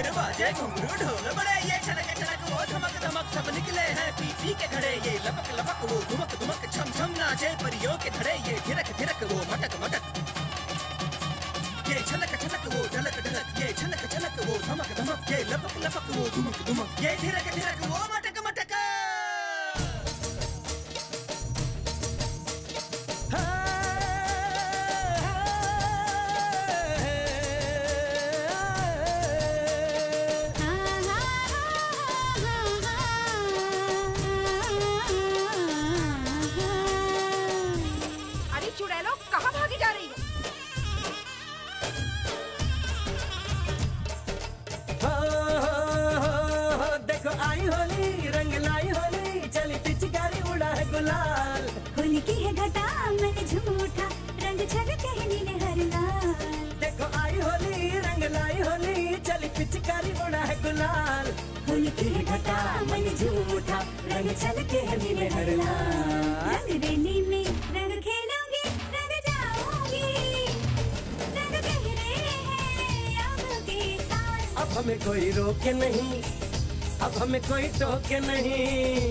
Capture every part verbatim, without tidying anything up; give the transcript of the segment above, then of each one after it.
फिर बाजे घुंघरू ढोल बड़े ये छनक छनक वो धमक धमक सब निकले हैं पी पी के घड़े ये लपक लपक वो धुमक धुमक छम छम नाचे परियों के धड़े ये धिरक धिरक वो मटक मटक ये छनक छनक वो ढलक ढलक ये छनक छनक वो धमक धमक ये लपक लपक वो धुमक धुमक ये धिरक धिरक वो मटक मटक। पिचकारी उड़ा है गुलाल होली की घटा मन झूठा रंग छलके है मिले हर लाल रंग रेली में रंग खेलूंगी रंग जाऊंगी रंग गहरे हैं आपके साथ अब हमें कोई रोके नहीं अब हमें कोई टोके नहीं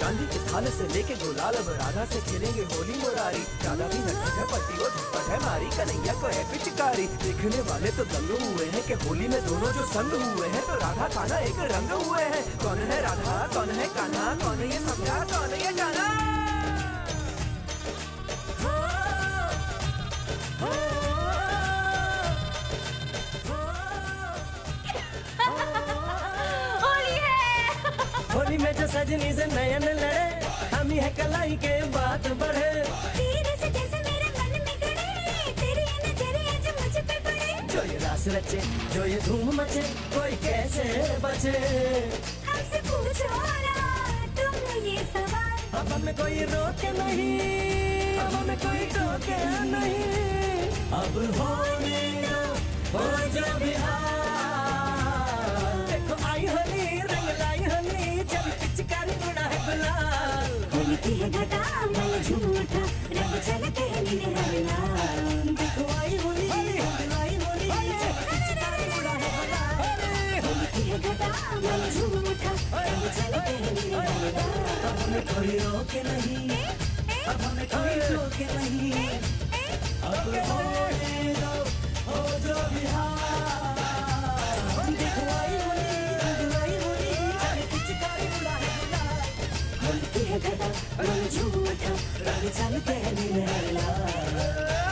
चांदी के थाल से लेके गुलाल अब राधा से खेलेंगे होली मुरारी राधा भी नटखट है पति वो झटपट है मारी कन्हैया को है पिचकारी। देखने वाले तो दंग हुए हैं कि होली में दोनों जो संग हुए हैं तो राधा कान्हा एक रंग हुए हैं कौन है राधा कौन है कान्हा कौन ये समझा कौन ये जाना। होली में जो सजनी से नयन लड़े हम ही है कलाई के बात बढ़े तेरे से जैसे मेरे मन में गड़े तेरी नजरें आज मुझ पे पड़े जो ये रास रचे जो ये धूम मचे कोई कैसे बचे हमसे पूछो तुम ये सवाल अब हमें कोई रोके नहीं अब हमें कोई टोके नहीं अब होने दो हो जो बिहार। देखो आई होली रंग लाई होली पिचकारी उड़ा है गुलाल होली की है घटा मन झूठा रंग छलके है मिले हर लाल। देखो आई होली रंग लाई होली पिचकारी उड़ा है गुलाल होली की है घटा मन झूठा रंग छलके है मिले हर लाल। अब हमें कोई रोके नहीं अब हमें कोई रोके नहीं अब होने दो हो जो बिहार। देखो आई होली रंग लाई होली पिचकारी होली की है घटा मन झूठा रंग छलके है मिले हर लाल।